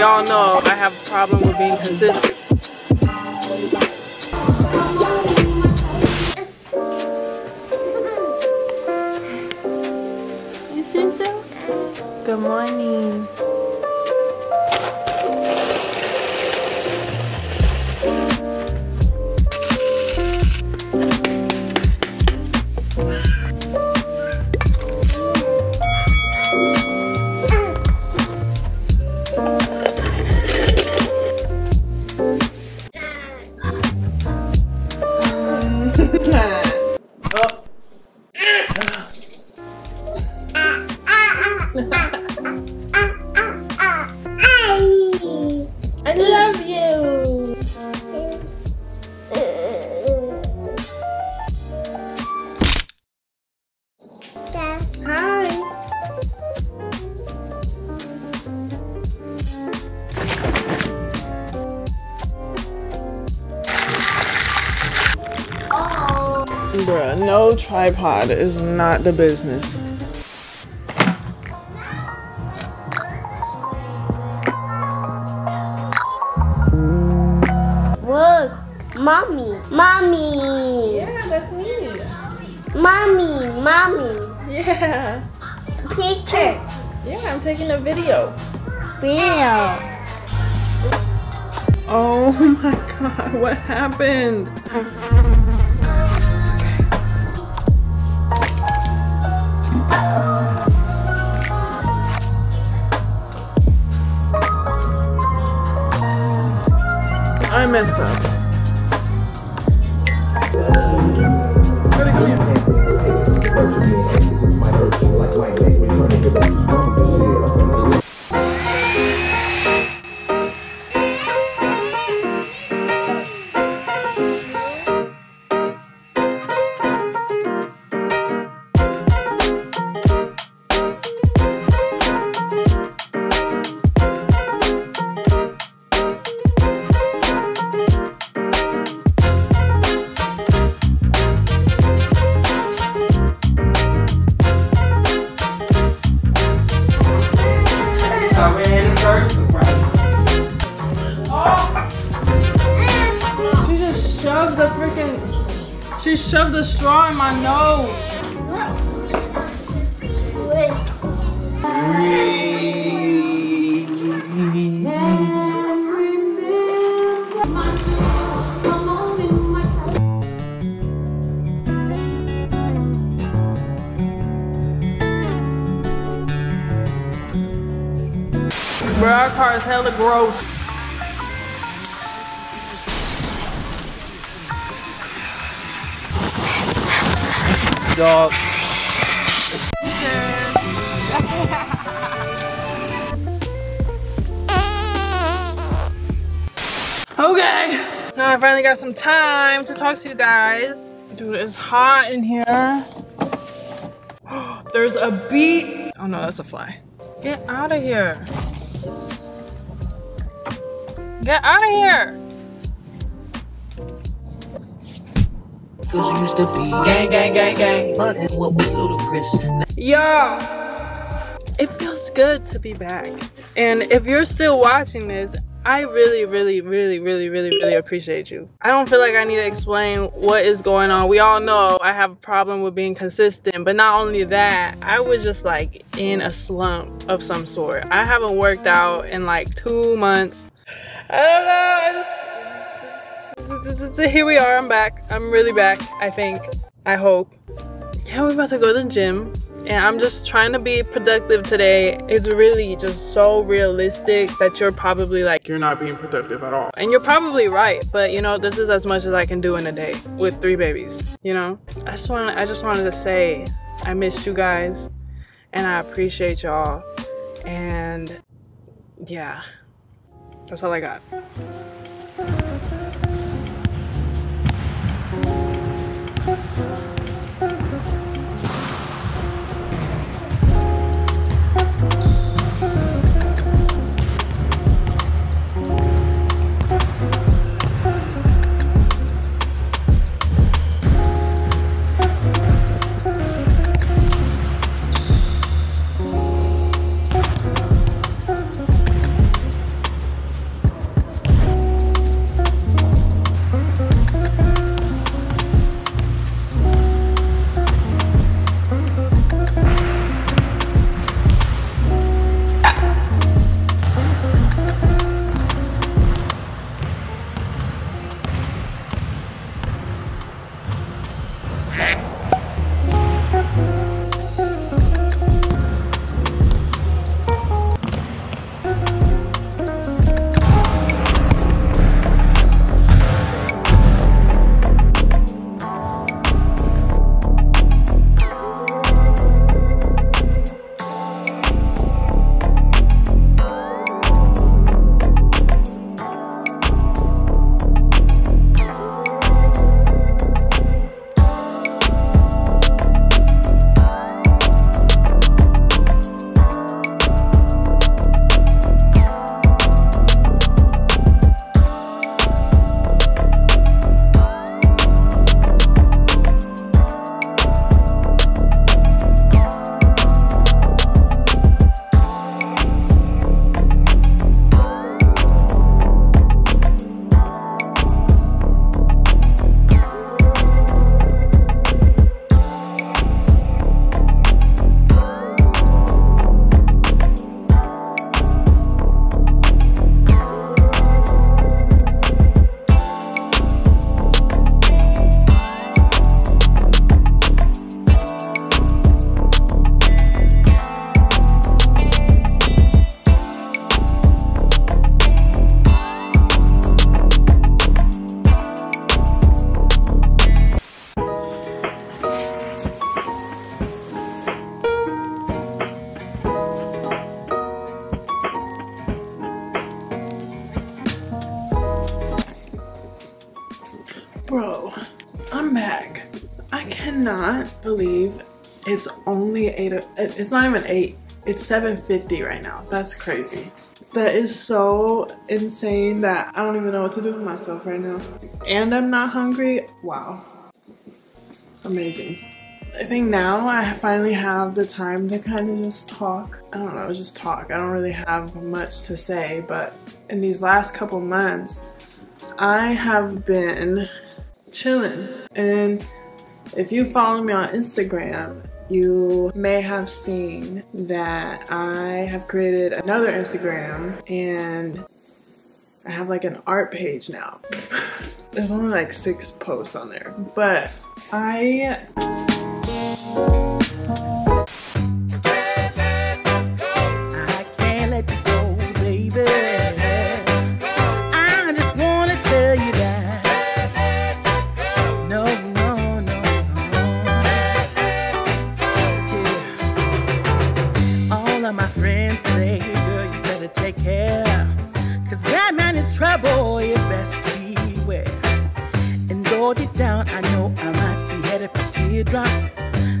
we all know I have a problem with being consistent. You see so? Good morning. I love you. Hi. Oh. Bruh, no tripod is not the business. Mommy, mommy. Yeah, that's me. Mommy, mommy. Yeah. Picture. Yeah, I'm taking a video. Video. Oh my God, what happened? It's okay. I messed up. She shoved the straw in my nose. Bro, our car is hella gross. Dog. Okay, now I finally got some time to talk to you guys. Dude, it's hot in here. There's a bee. Oh no, that's a fly. Get out of here. Get out of here. Used to be gang, gang, gang, gang. But it's what was ludicrous. Yo, it feels good to be back. And if you're still watching this, I really appreciate you. I don't feel like I need to explain what is going on. We all know I have a problem with being consistent, but not only that, I was just like in a slump of some sort. I haven't worked out in like 2 months. I don't know, I just... Here we are, I'm back. I'm really back, I think. I hope. Yeah, we're about to go to the gym. And I'm just trying to be productive today. It's really just so realistic that you're probably like, you're not being productive at all. And you're probably right, but you know, this is as much as I can do in a day with 3 babies, you know? I just wanted to say, I miss you guys and I appreciate y'all. And yeah, that's all I got. Bro, I'm back. I cannot believe it's only it's not even 8. It's 7:50 right now. That's crazy. That is so insane that I don't even know what to do with myself right now. And I'm not hungry. Wow. Amazing. I think now I finally have the time to kind of just talk. I don't know, just talk. I don't really have much to say, but in these last couple months, I have been chilling. And if you follow me on Instagram, you may have seen that I have created another Instagram and I have like an art page now. There's only like 6 posts on there, but I can't let you go, baby. I just wanna tell you that. No. Yeah. All of my friends say, girl, you better take care, 'cause that man is trouble, you best beware. And though deep down I know I might be headed for teardrops,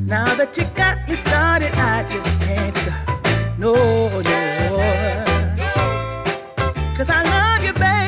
now that you got me started, I just can't stop. No, 'cause I love you, baby.